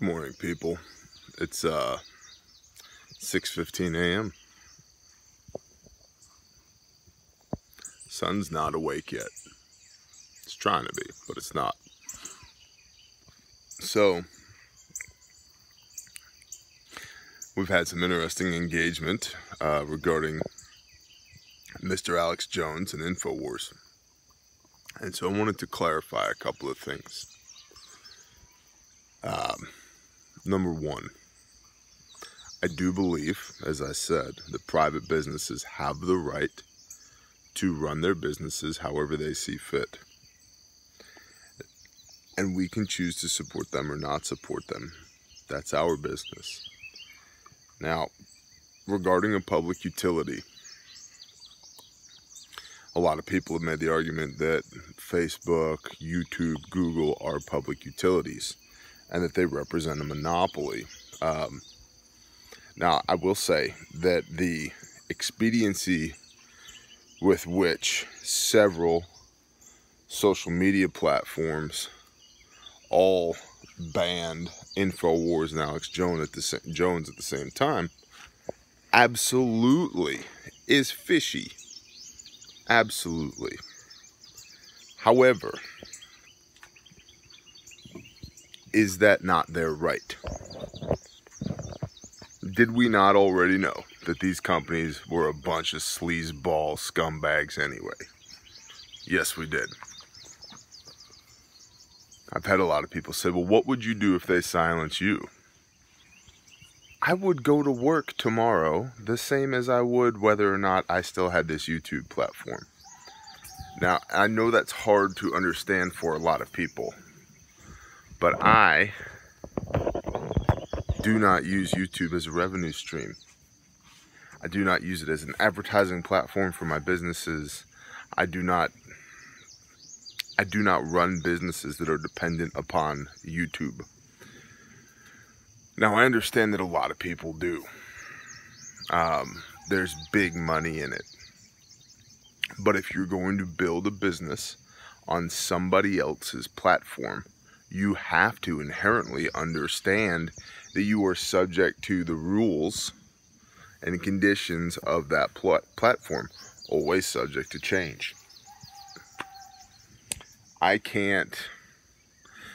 Good morning, people. It's 6:15 a.m. Sun's not awake yet. It's trying to be, but it's not. So we've had some interesting engagement regarding Mr. Alex Jones and Infowars. And so I wanted to clarify a couple of things. Number one, I do believe, as I said, that private businesses have the right to run their businesses however they see fit. And we can choose to support them or not support them. That's our business. Now, regarding a public utility, a lot of people have made the argument that Facebook, YouTube, Google are public utilities, and that they represent a monopoly. Now, I will say that the expediency with which several social media platforms all banned Infowars and Alex Jones at the same time absolutely is fishy. Absolutely. However, is that not their right? Did we not already know that these companies were a bunch of sleazeball scumbags anyway? Yes, we did. I've had a lot of people say, well, what would you do if they silence you? I would go to work tomorrow the same as I would whether or not I still had this YouTube platform. Now, I know that's hard to understand for a lot of people, but I do not use YouTube as a revenue stream. I do not use it as an advertising platform for my businesses. I do not run businesses that are dependent upon YouTube. Now, I understand that a lot of people do. There's big money in it. But if you're going to build a business on somebody else's platform, you have to inherently understand that you are subject to the rules and conditions of that platform, always subject to change. I can't,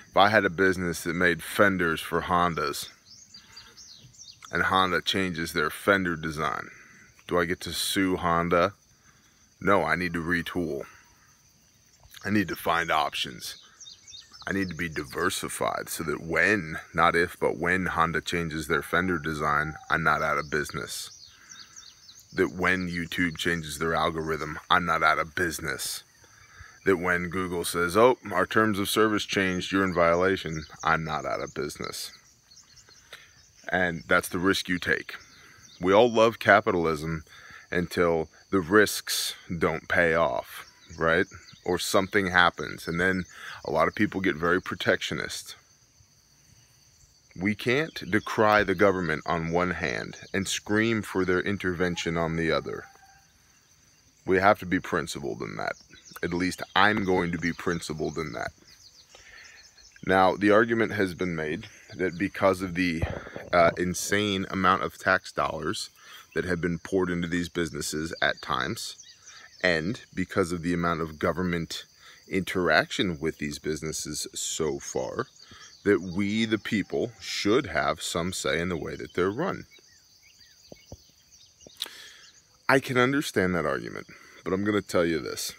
if I had a business that made fenders for Hondas, and Honda changes their fender design, do I get to sue Honda? No, I need to retool. I need to find options. I need to be diversified so that when, not if, but when Honda changes their fender design, I'm not out of business. That when YouTube changes their algorithm, I'm not out of business. That when Google says, oh, our terms of service changed, you're in violation, I'm not out of business. And that's the risk you take. We all love capitalism until the risks don't pay off, right? Or something happens, and then a lot of people get very protectionist. We can't decry the government on one hand and scream for their intervention on the other. We have to be principled in that. At least I'm going to be principled in that. Now, the argument has been made that because of the insane amount of tax dollars that have been poured into these businesses at times, and because of the amount of government interaction with these businesses so far, that we, the people, should have some say in the way that they're run. I can understand that argument, but I'm going to tell you this.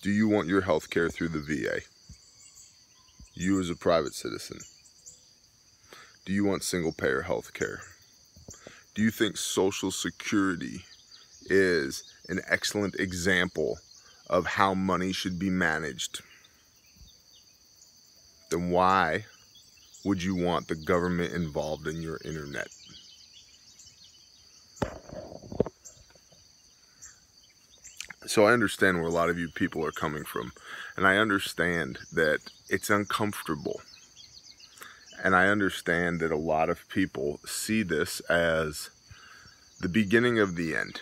Do you want your health care through the VA? You as a private citizen. Do you want single-payer health care? Do you think Social Security is an excellent example of how money should be managed? Then why would you want the government involved in your internet? So I understand where a lot of you people are coming from, and I understand that it's uncomfortable, and I understand that a lot of people see this as the beginning of the end.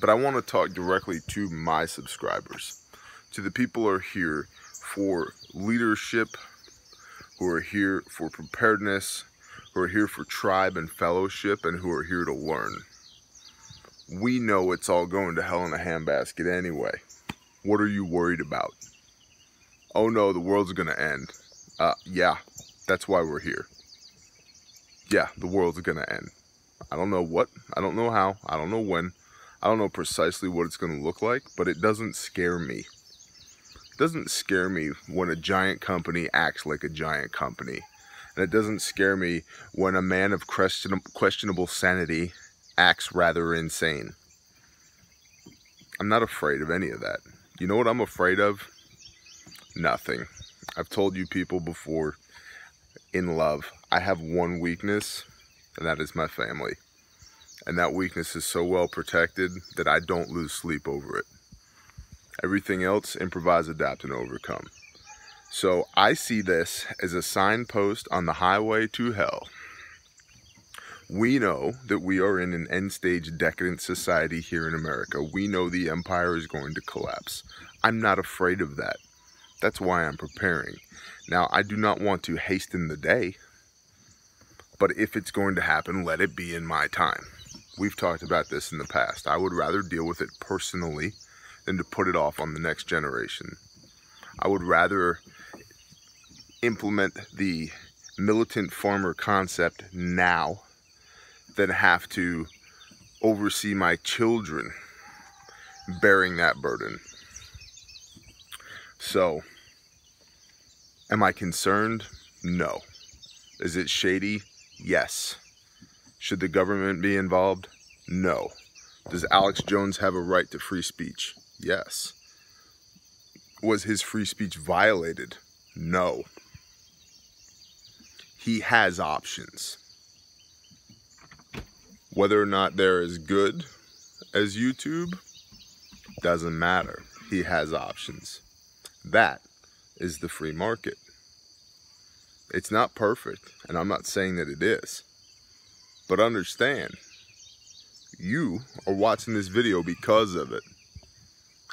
But I want to talk directly to my subscribers, to the people who are here for leadership, who are here for preparedness, who are here for tribe and fellowship, and who are here to learn. We know it's all going to hell in a handbasket anyway. What are you worried about? Oh no, the world's gonna end. Yeah, that's why we're here. Yeah, the world's gonna end. I don't know what, I don't know how, I don't know when, I don't know precisely what it's gonna look like, but it doesn't scare me. It doesn't scare me when a giant company acts like a giant company. And it doesn't scare me when a man of questionable sanity acts rather insane. I'm not afraid of any of that. You know what I'm afraid of? Nothing. I've told you people before, in love, I have one weakness, and that is my family. And that weakness is so well protected that I don't lose sleep over it. Everything else, improvise, adapt, and overcome. So I see this as a signpost on the highway to hell. We know that we are in an end-stage decadent society here in America. We know the empire is going to collapse. I'm not afraid of that. That's why I'm preparing. Now, I do not want to hasten the day, but if it's going to happen, let it be in my time. We've talked about this in the past. I would rather deal with it personally than to put it off on the next generation. I would rather implement the militant farmer concept now than have to oversee my children bearing that burden. So, am I concerned? No. Is it shady? Yes. Should the government be involved? No. Does Alex Jones have a right to free speech? Yes. Was his free speech violated? No. He has options. Whether or not they're as good as YouTube doesn't matter. He has options. That is the free market. It's not perfect, and I'm not saying that it is. But understand, you are watching this video because of it.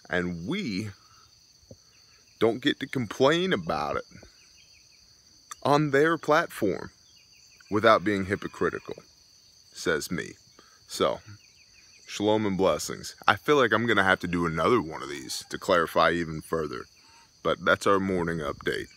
And we don't get to complain about it on their platform without being hypocritical, says me. So, shalom and blessings. I feel like I'm going to have to do another one of these to clarify even further. But that's our morning update.